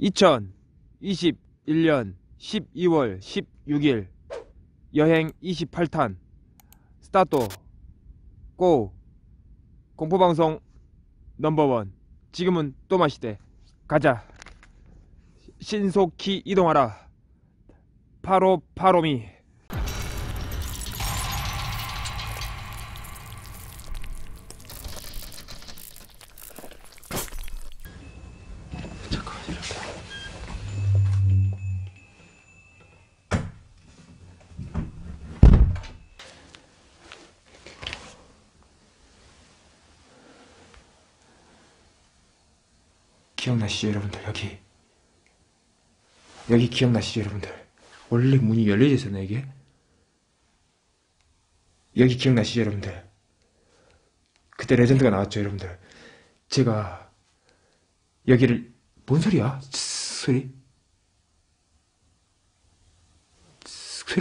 2021년 12월 16일 여행 28탄 스타트 고! 공포방송 넘버원 지금은 또마시대 가자 신속히 이동하라 파로파로미 기억나시죠 여러분들? 여기 기억나시죠 여러분들? 원래 문이 열려져 있었나 이게? 여기 기억나시죠 여러분들? 그때 레전드가 나왔죠 여러분들? 제가 여기를 뭔 소리야? 소리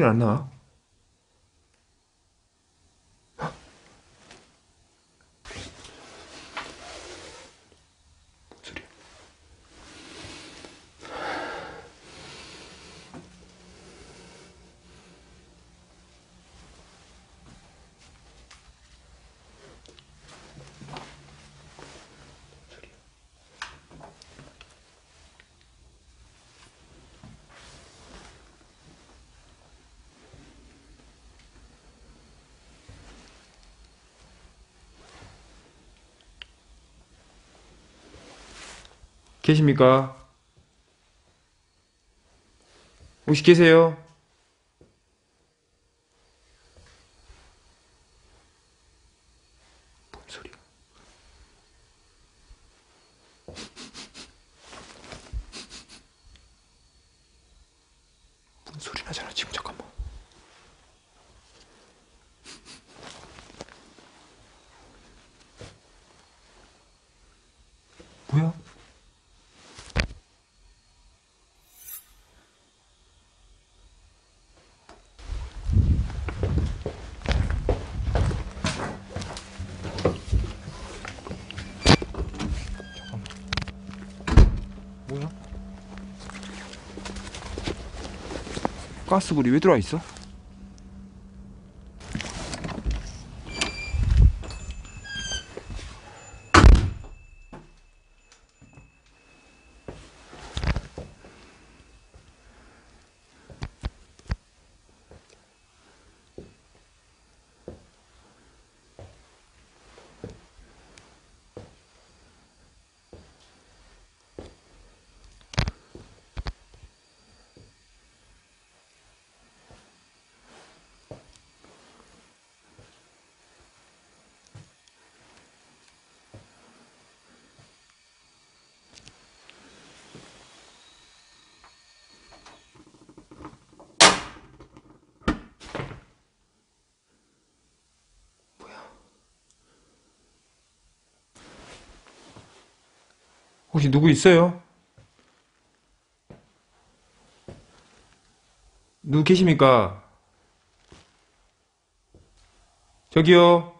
안 나와? 계십니까? 혹시 계세요? 뭔 소리야? 뭔 소리 나잖아 지금 잠깐만. 뭐야? 가스불이 왜 들어와 있어? 혹시 누구 있어요? 누구 계십니까? 저기요?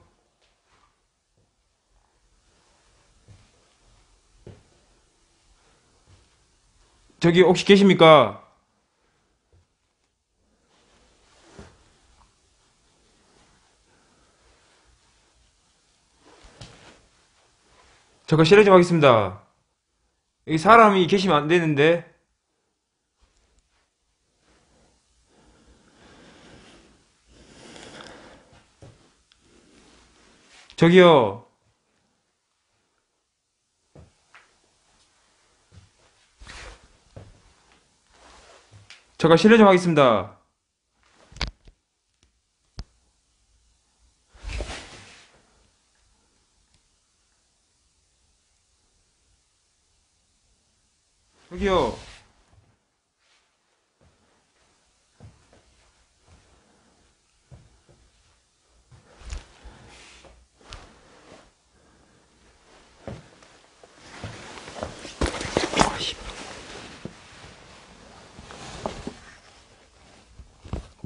저기 혹시 계십니까? 잠깐 실례 좀 하겠습니다. 여기 사람이 계시면 안 되는데. 저기요. 잠깐 실례 좀 하겠습니다. 저기요.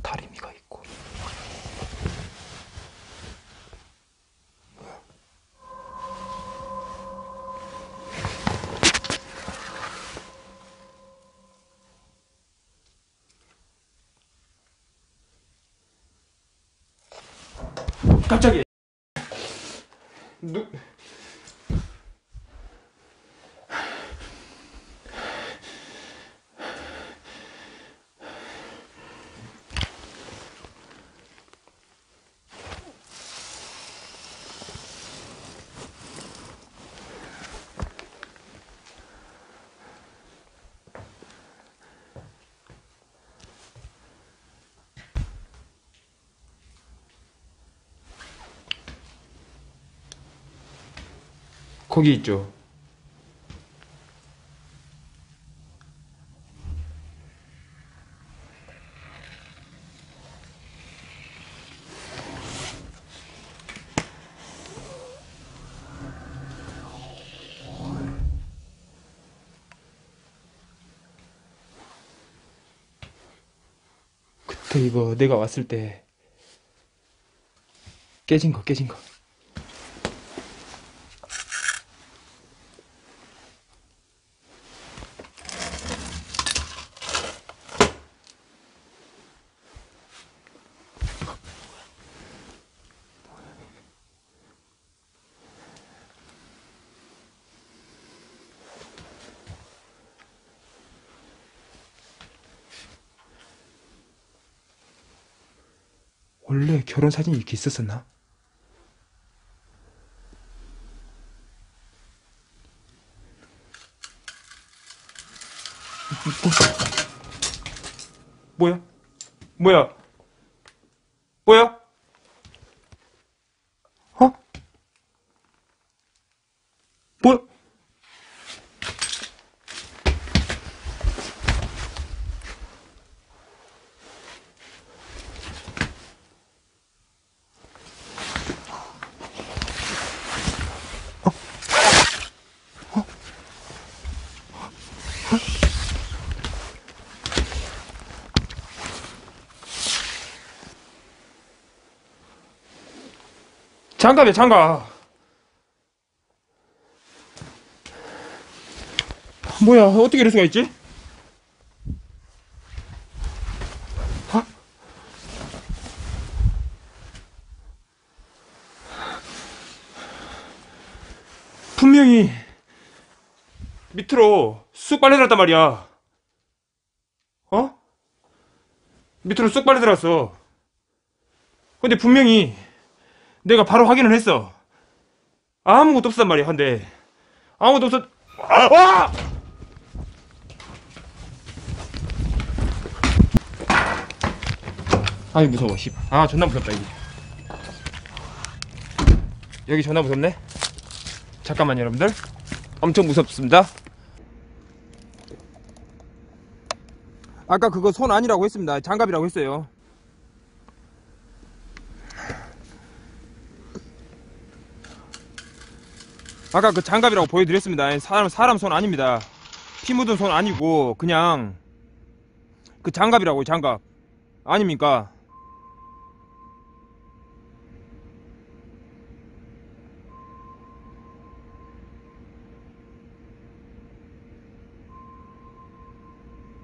다리미가 있고. 갑자기 거기 있죠. 그때 이거 내가 왔을 때 깨진 거. 원래 결혼 사진이 이렇게 있었었나? 뭐야? 어? 뭐야? 장갑이야, 장갑. 뭐야, 어떻게 이럴 수가 있지? 어? 분명히 밑으로 쑥 빨려 들었단 말이야. 어? 밑으로 쑥 빨려 들었어. 근데 분명히 내가 바로 확인을 했어. 아무것도 없단 말이야. 근데 아무것도 없어. 아! 아이 무서워. 아 존나 무섭다 이게. 여기 존나 무섭네. 잠깐만 여러분들, 엄청 무섭습니다. 아까 그거 손 아니라고 했습니다. 장갑이라고 했어요. 아까 그 장갑이라고 보여드렸습니다. 사람 손 아닙니다. 피 묻은 손 아니고 그냥 그 장갑이라고요. 장갑 아닙니까?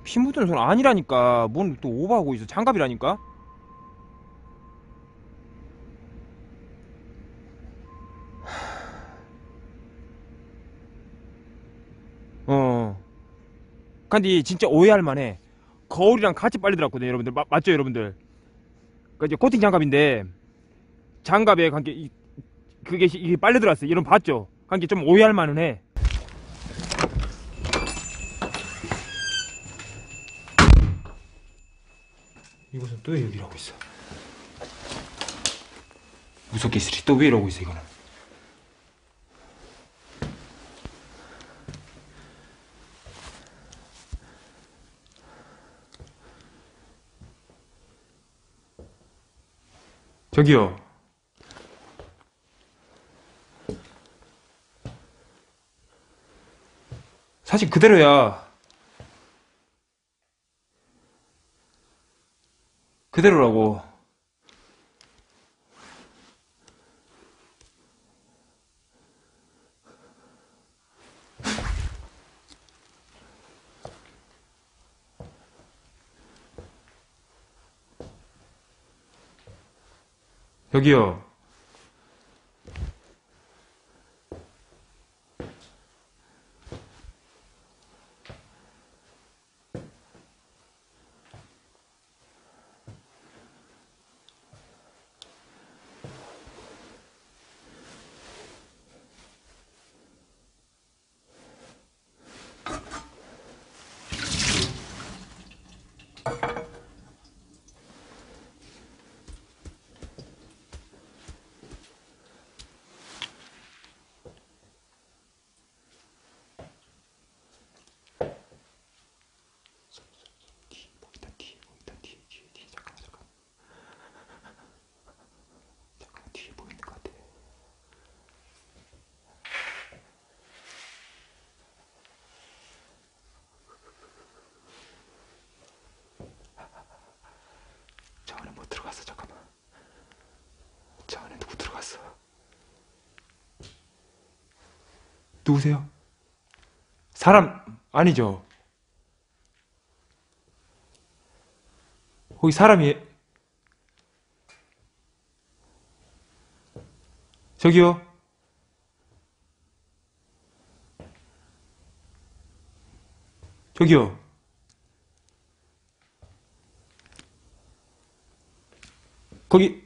피 묻은 손 아니라니까. 뭔 또 오버하고 있어. 장갑이라니까. 근데 진짜 오해할 만해. 거울이랑 같이 빨리 들었거든요 여러분들. 맞죠 여러분들? 그러니까 이제 코팅 장갑인데 장갑에 관계 그게 이게 빨리 들어왔어요. 여러분 봤죠? 관계 좀 오해할 만은 해. 이것은 또 여기 이러고 있어. 무섭게 쓰리 또 왜 이러고 있어 이거는. 저기요. 사진 그대로야. 그대로라고. 여기요. 누구세요? 사람 아니죠? 거기 사람이 저기요? 저기요? 거기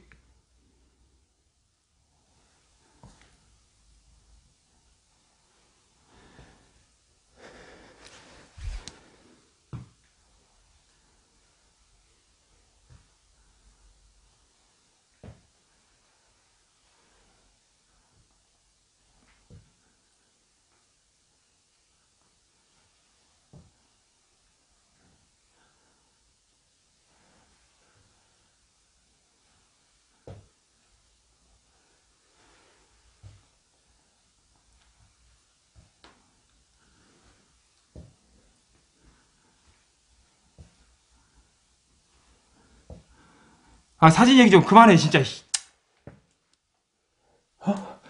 아, 사진 얘기 좀 그만해, 진짜. 어?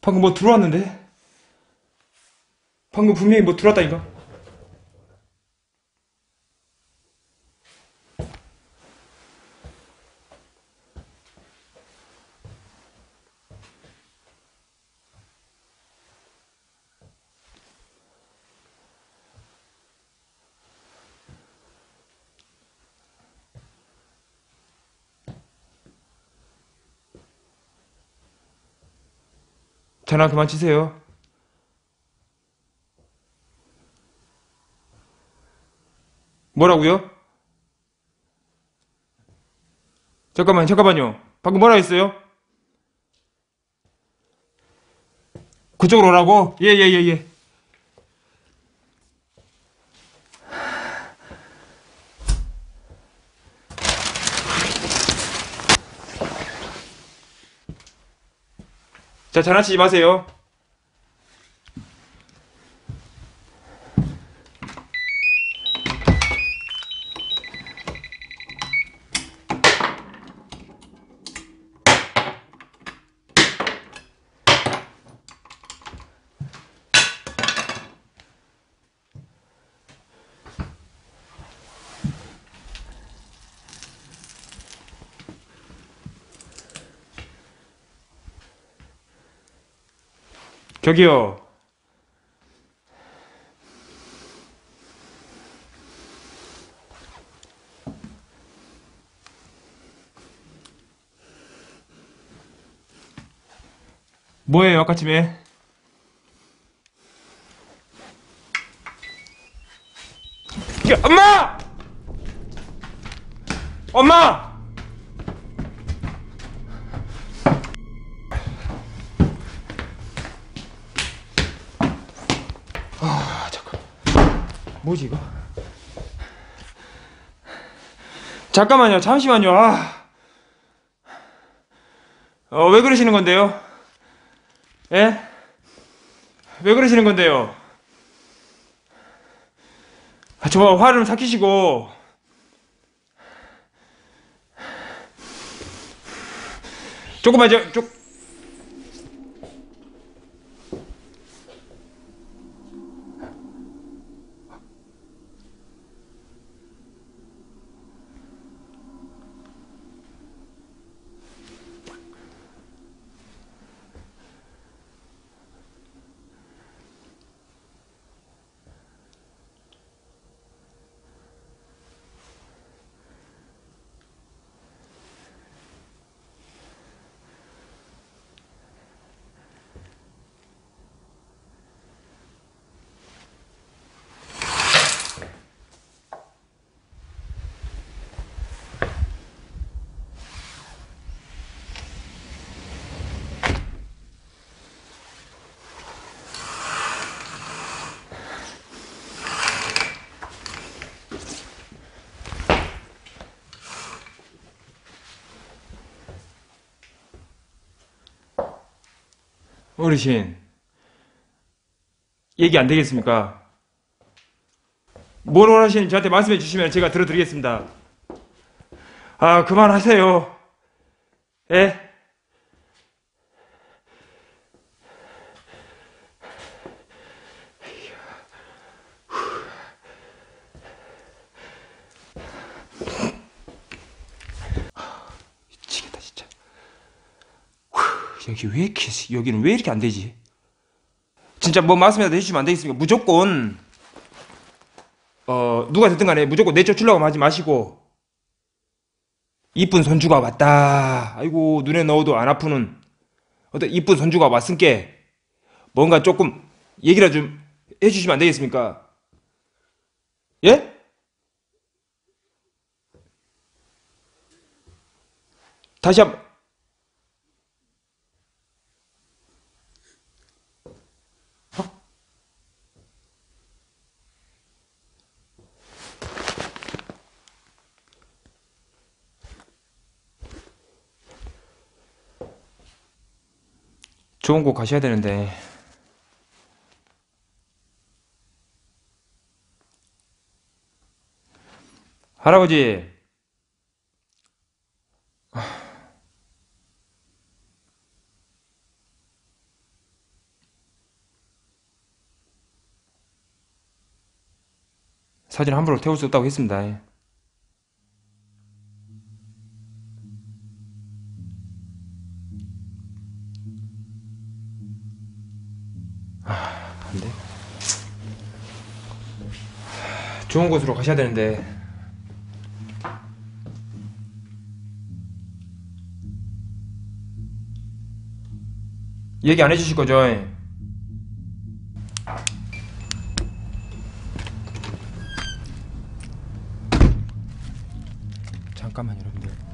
방금 뭐 들어왔는데? 방금 분명히 뭐 들어왔다니까? 전화 그만 치세요. 뭐라고요? 잠깐만요. 방금 뭐라 했어요? 그쪽으로 오라고? 예. 자, 장난치지 마세요. 저기요. 뭐예요, 아까쯤에? 엄마! 엄마! 뭐지 이거? 잠깐만요, 잠시만요. 왜 그러시는 건데요? 예? 왜 그러시는 건데요? 저 화를 삭히시고. 조금만 어르신, 얘기 안 되겠습니까? 뭘 원하시는지 저한테 말씀해 주시면 제가 들어드리겠습니다. 아, 그만하세요. 예? 여기 왜 이렇게, 여기는 왜 이렇게 안 되지? 진짜 뭐 말씀이라도 해주시면 안 되겠습니까? 무조건, 누가 됐든 간에 무조건 내쫓으려고 하지 마시고, 이쁜 손주가 왔다. 아이고, 눈에 넣어도 안 아프는, 어떤 이쁜 손주가 왔으니께, 뭔가 조금, 얘기라도 좀 해주시면 안 되겠습니까? 예? 다시 한번 좋은 곳 가셔야 되는데 할아버지 사진 함부로 태울 수 없다고 했습니다. 안 돼. 좋은 곳으로 가셔야 되는데 얘기 안 해주실 거죠? 잠깐만 여러분들.